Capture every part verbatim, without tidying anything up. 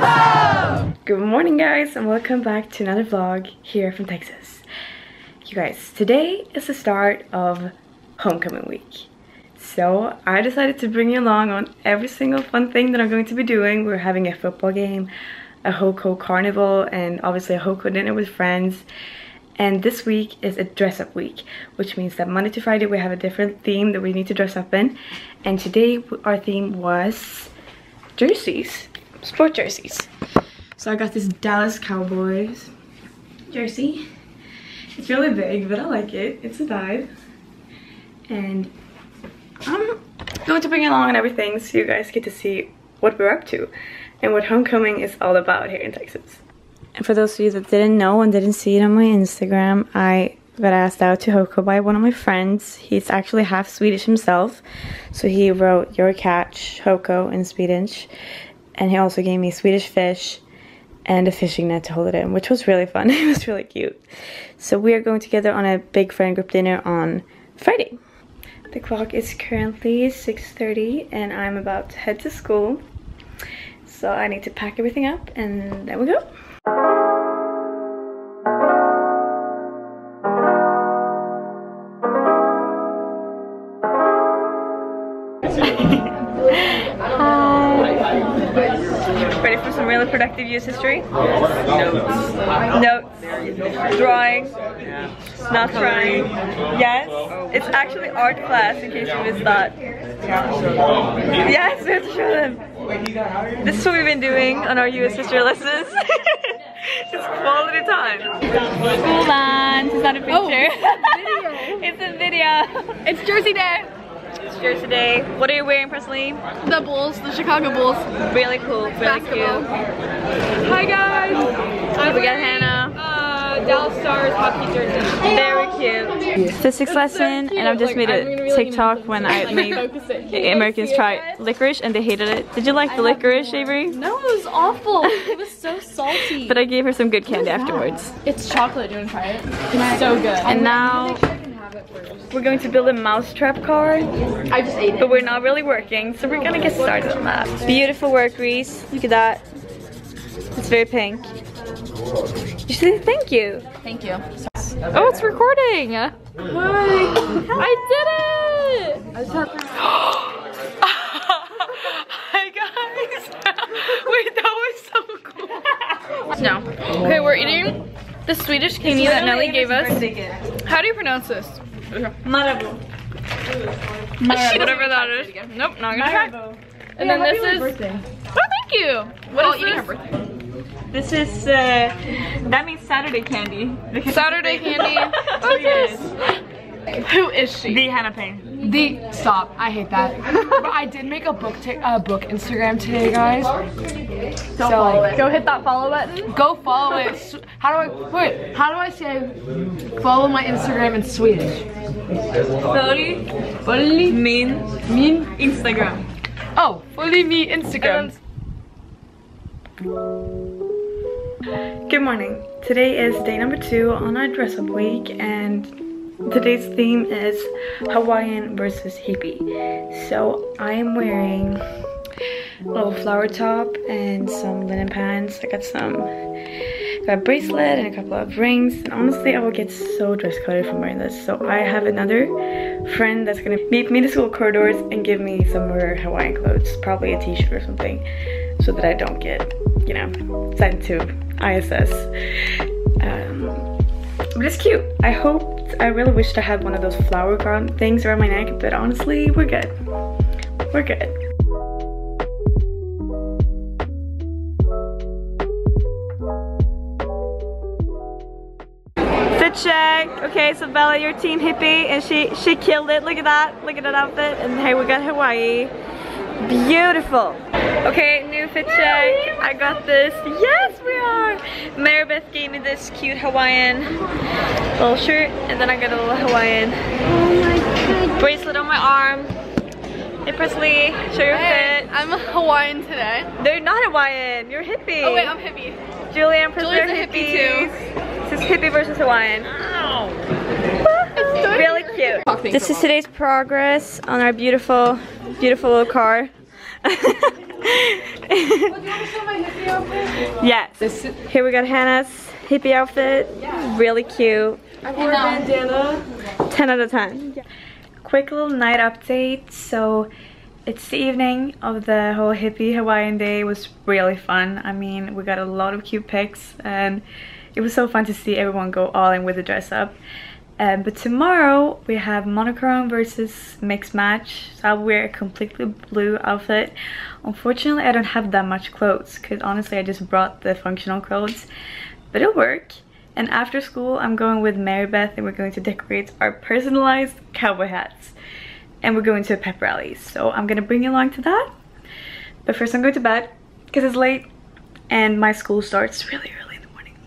Marabou! Good morning, guys, and welcome back to another vlog here from Texas. You guys, today is the start of homecoming week. So I decided to bring you along on every single fun thing that I'm going to be doing. We're having a football game, a Hoco carnival, and obviously a Hoco dinner with friends. And this week is a dress-up week, which means that Monday to Friday we have a different theme that we need to dress up in. And today our theme was jerseys, sport jerseys. So I got this Dallas Cowboys jersey. It's really big, but I like it. It's a vibe. And I'm going to bring it along and everything so you guys get to see what we're up to and what homecoming is all about here in Texas. And for those of you that didn't know and didn't see it on my Instagram, I got asked out to Hoco by one of my friends. He's actually half Swedish himself, so he wrote your catch, Hoco, in Swedish. And he also gave me Swedish fish and a fishing net to hold it in, which was really fun. It was really cute. So we are going together on a big friend group dinner on Friday. The clock is currently six thirty and I'm about to head to school. So I need to pack everything up and there we go. Ready for some really productive use history? Yes. Notes. Notes. Drawing. Yeah. Not trying. Yes. It's actually art class, in case you missed that. Yes, we have to show them. This is what we've been doing on our U S history lessons. It's quality time. School lunch. It's not a picture. Oh, it's a video. It's Jersey Day. It's Jersey Day. What are you wearing, Presley? The Bulls, the Chicago Bulls. Really cool, really Basketball. Cute. Hi guys! I'm we got Hannah. Uh, Dallas Stars hockey jersey. Very cute. Physics lesson, so and I've just like, made a really TikTok when I like, made Americans try guys? licorice and they hated it. Did you like I the licorice, Avery? No, it was awful. It was so salty. But I gave her some good candy afterwards. It's chocolate. Do you want to try it? It's so good. And now we're going to build a mousetrap car. I just ate it. But we're not really working, so we're gonna get started on that. Beautiful work, Reese. Look at that. It's very pink. You should say thank you. Thank you. Oh, it's recording. Hi. I did it. Hi guys. Wait, that was so cool. No. Okay, we're eating the Swedish candy that Nelly gave us. How do you pronounce this? Marabou. Marabou. Whatever that is. Nope, not gonna Marabou. Try. And yeah, then this is. Birthday. Oh, thank you. What oh, is this? Her birthday. This is. Uh, that means Saturday candy. Saturday candy. What's this? Who is she? The Hannah Payne. The stop. I hate that. But I did make a book uh, book Instagram today, guys. Don't so follow like, it. Go hit that follow button. Go follow it. How do I wait? How do I say follow my Instagram in Swedish? Follow, follow me, min Instagram. Oh, follow me Instagram. Good morning. Today is day number two on our dress up week, and today's theme is Hawaiian versus hippie. So I am wearing a little flower top and some linen pants. I got some got a bracelet and a couple of rings, and honestly I will get so dress coded from wearing this. So I have another friend that's gonna meet me in the school corridors and give me some more Hawaiian clothes, probably a t-shirt or something, so that I don't get, you know, sent to I S S. Um, but it's cute. I hoped, I really wished I had one of those flower crown things around my neck, but honestly we're good. We're good. Check. Okay, so Bella, your team hippie, and she she killed it. Look at that. Look at that outfit. And hey, we got Hawaii. Beautiful. Okay, new fit check. I got this. Yes, we are. Maribeth gave me this cute Hawaiian little shirt, and then I got a little Hawaiian oh my bracelet on my arm. Hey Presley, show your fit. I'm Hawaiian today. They're not Hawaiian. You're hippie. Oh wait, I'm hippie. Julianne, Presley are hippies. Hippie too. This is hippie versus Hawaiian. Wow. It's really cute. This is today's progress on our beautiful, beautiful little car. Yes. This is Here we got Hannah's hippie outfit. Yeah. Really cute. I wore a bandana. ten out of ten. Yeah. Quick little night update. So it's the evening of the whole hippie Hawaiian day. It was really fun. I mean, we got a lot of cute pics and it was so fun to see everyone go all in with the dress up. Um, but tomorrow we have monochrome versus mixed match, so I'll wear a completely blue outfit. Unfortunately, I don't have that much clothes because honestly I just brought the functional clothes, but it'll work. And after school I'm going with Mary Beth and we're going to decorate our personalized cowboy hats, and we're going to a pep rally, so I'm gonna bring you along to that. But first I'm going to bed because it's late and my school starts really early in the morning.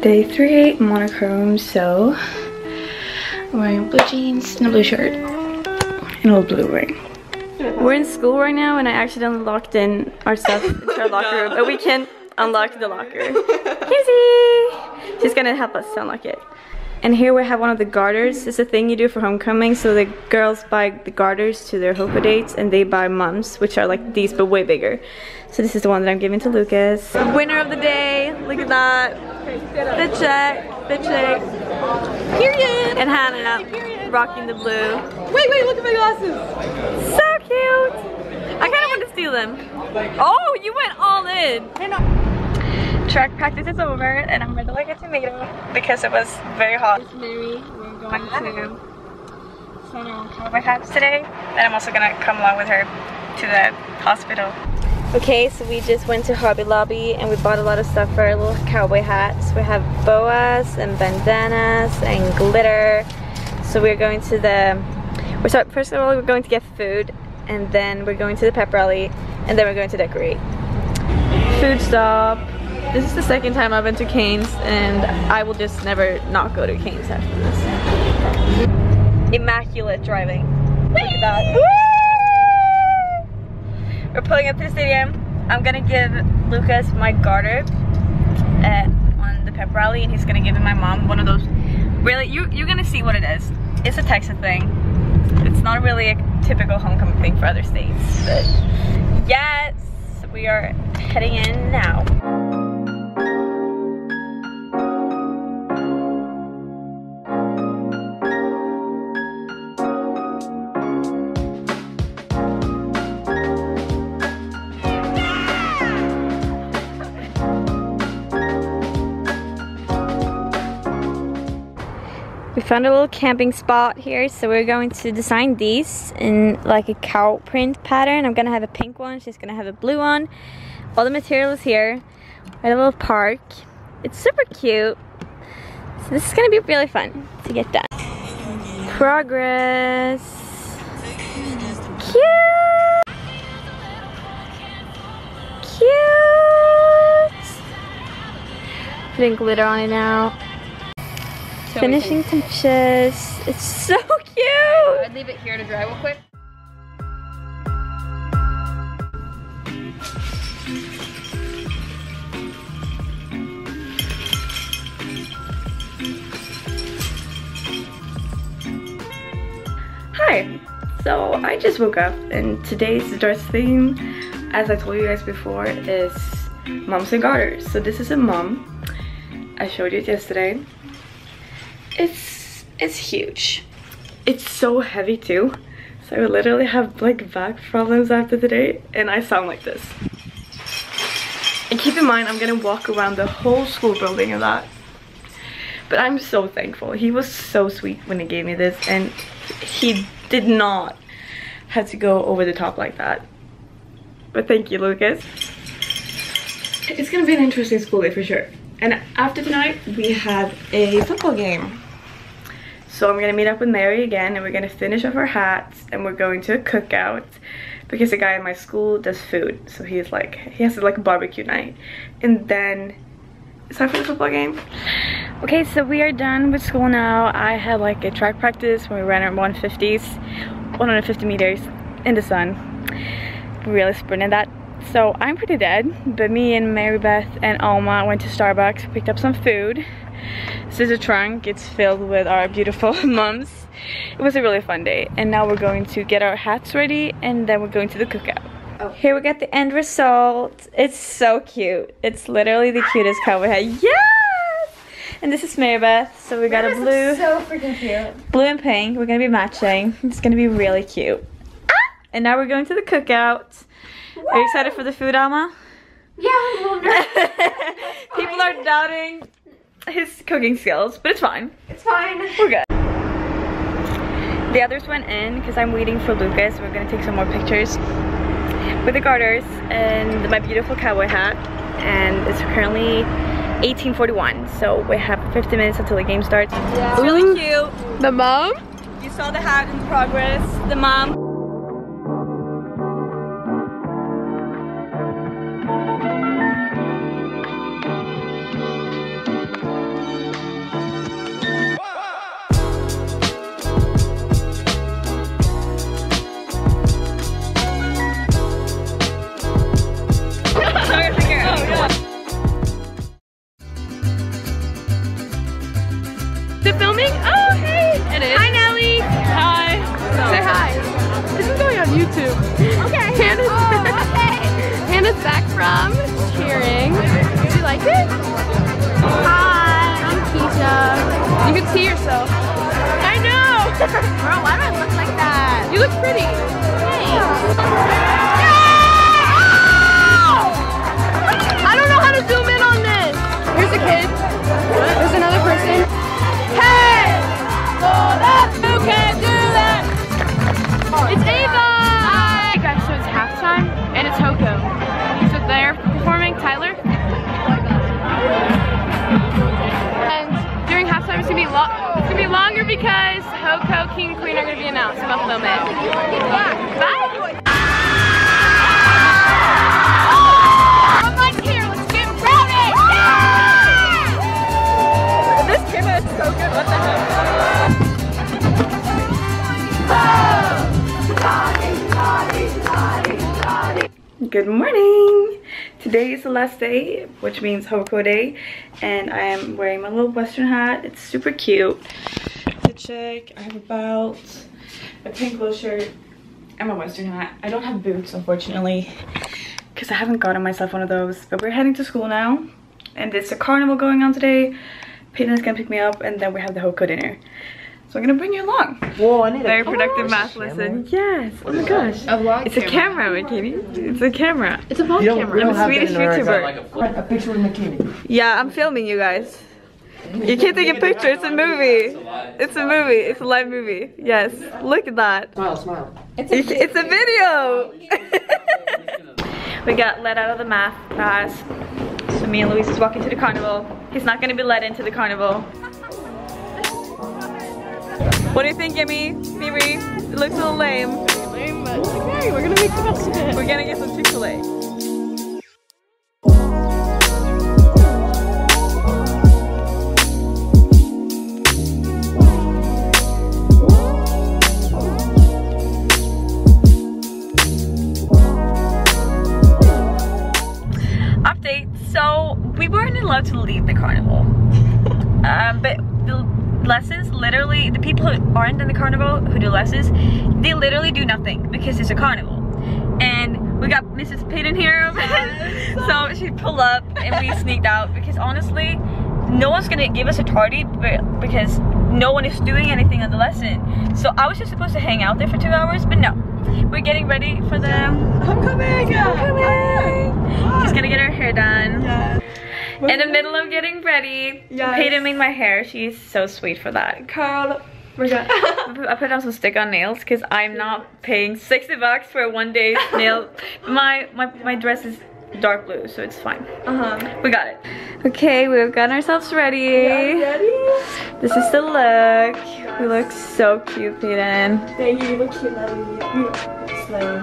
Day three, monochrome, so I'm wearing blue jeans and a blue shirt and a little blue ring. We're in school right now and I accidentally locked in our stuff into our locker no. room, but we can unlock the locker. Kizzy! She's gonna help us to unlock it. And here we have one of the garters. It's a thing you do for homecoming, so the girls buy the garters to their hopa dates and they buy mums, which are like these but way bigger. So this is the one that I'm giving to Lucas. Winner of the day, look at that. The check, the check. Period! And Hannah rocking the blue. Wait, wait, look at my glasses! So cute! I kinda want to steal them. Oh, you went all in! Track practice is over and I'm really like a tomato because it was very hot. It's Mary. We're going to put on cowboy hats today, and I'm also gonna come along with her to the hospital. Okay, so we just went to Hobby Lobby and we bought a lot of stuff for our little cowboy hats. We have boas and bandanas and glitter. So we're going to the we're so first of all we're going to get food, and then we're going to the pep rally, and then we're going to decorate. Food stop. This is the second time I've been to Cane's, and I will just never not go to Cane's after this. Immaculate driving. Look at that. Whee! We're pulling up to the stadium. I'm gonna give Lucas my garter uh, on the pep rally, and he's gonna give my mom one of those. Really, you, you're gonna see what it is. It's a Texas thing. It's not really a typical homecoming thing for other states. But yes, we are heading in now. Found a little camping spot here, so we're going to design these in like a cow print pattern. I'm gonna have a pink one, she's gonna have a blue one. All the material is here. We're at a little park. It's super cute. So this is gonna be really fun to get done. Progress. Cute. Cute. Putting glitter on it now. So finishing touches. It's so cute! I'd leave it here to dry real quick. Hi! So I just woke up and today's dress theme, as I told you guys before, is mums and garters. So this is a mum. I showed you it yesterday. It's it's huge. It's so heavy too. So I literally have like back problems after the day, and I sound like this. And keep in mind, I'm gonna walk around the whole school building in that. But I'm so thankful. He was so sweet when he gave me this, and he did not have to go over the top like that. But thank you, Lucas. It's gonna be an interesting school day for sure. And after tonight, we have a football game. So I'm gonna meet up with Mary again, and we're gonna finish off our hats, and we're going to a cookout because a guy in my school does food, so he's like he has like a barbecue night, and then it's time for the football game. Okay, so we are done with school now. I had like a track practice when we ran our one fifties, one hundred fifty meters in the sun. We really sprinted that. So I'm pretty dead, but me and Mary Beth and Alma went to Starbucks, picked up some food. This is a trunk, it's filled with our beautiful mums. It was a really fun day, and now we're going to get our hats ready, and then we're going to the cookout. Oh. Here we got the end result. It's so cute. It's literally the cutest cowboy hat. Yes! And this is Mary Beth, so we got Mary a blue. So freaking cute. Blue and pink. We're gonna be matching. It's gonna be really cute. And now we're going to the cookout. Woo! Are you excited for the food, Alma? Yeah, I'm wondering. People are doubting his cooking skills, but it's fine. It's fine. We're good. The others went in because I'm waiting for Lucas. We're gonna take some more pictures with the garters and my beautiful cowboy hat. And it's currently eighteen forty-one, so we have fifty minutes until the game starts. Yeah. It's really cute. The mom? You saw the hat in progress. The mom. Good morning! Today is the last day, which means Hoboko day, and I am wearing my little western hat. It's super cute. To check, I have a belt, a pink little shirt, and my western hat. I don't have boots, unfortunately, because I haven't gotten myself one of those, but we're heading to school now, and there's a carnival going on today. Peyton is gonna pick me up, and then we have the Hoko dinner. So I'm gonna bring you along. Whoa, I need Very a productive gosh, math lesson. Yes. Oh my gosh. A vlog it's camera. a camera, McKinney. It's a camera. It's a vlog camera. I'm a Swedish YouTuber. Like a, a picture with McKinney. Yeah, I'm filming you guys. You can't take a picture. It's a movie. It's a movie. It's a live movie. Yes. Look at that. Smile, smile. It's a, it's a video. We got let out of the math class. So me and Luis is walking to the carnival. He's not gonna be let into the carnival. What do you think, Gimme? Theory? It looks a little lame. It's really lame, but okay, we're gonna make the best of it. We're gonna get some Chick-fil-A. Update, so we weren't allowed to leave the carnival. uh, but the lessons, literally, the people who aren't in the carnival, who do lessons, they literally do nothing because it's a carnival. And we got Missus Payton here, so she pulled up and we sneaked out because honestly, no one's gonna give us a tardy because no one is doing anything on the lesson. So I was just supposed to hang out there for two hours, but no. We're getting ready for them. I'm coming! I'm coming! She's gonna get her hair done. Yes. In the middle of getting ready, yes. Peyton made my hair. She's so sweet for that. Curl. We're good. I put on some stick-on nails because I'm not paying sixty bucks for one day's nail. My, my my dress is dark blue, so it's fine. Uh huh. We got it. Okay, we've gotten ourselves ready. Yeah, ready? This is the look. Yes. We look so cute, Peyton. Thank you. You look cute, Lily.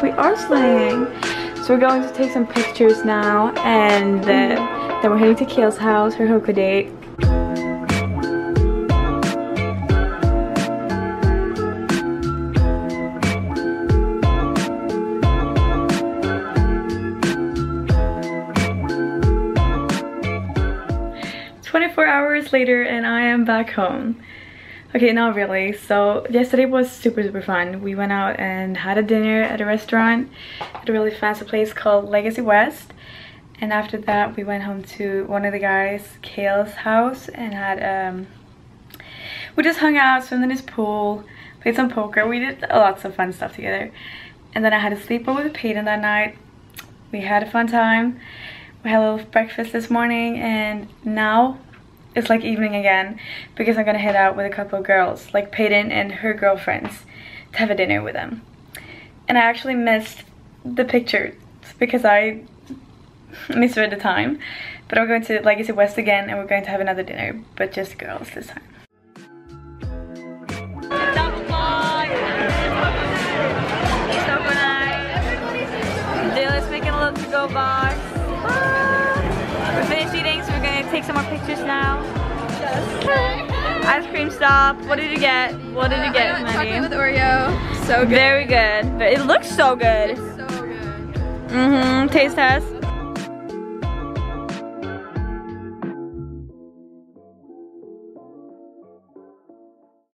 We are slaying. We are slaying. So we're going to take some pictures now, and uh, then we're heading to Kale's house, her Hoko date. twenty-four hours later and I am back home. Okay, not really. So yesterday was super super fun. We went out and had a dinner at a restaurant at a really fancy place called Legacy West. And after that we went home to one of the guys, Kale's house, and had um we just hung out, swam in his pool, played some poker. We did lots of fun stuff together. And then I had a sleepover with Peyton that night. We had a fun time. We had a little breakfast this morning, and now it's like evening again because I'm gonna head out with a couple of girls, like Peyton and her girlfriends, to have a dinner with them. And I actually missed the pictures because I misread the time. But I'm going to Legacy West again, and we're going to have another dinner, but just girls this time. Box. Ah. We're finished eating, so we're gonna take some more pictures now. Yes. Ice cream stop. What did you get? What did uh, you get? I got chocolate with Oreo. So good. Very good. It looks so good. It's so good. Mm-hmm. Taste test.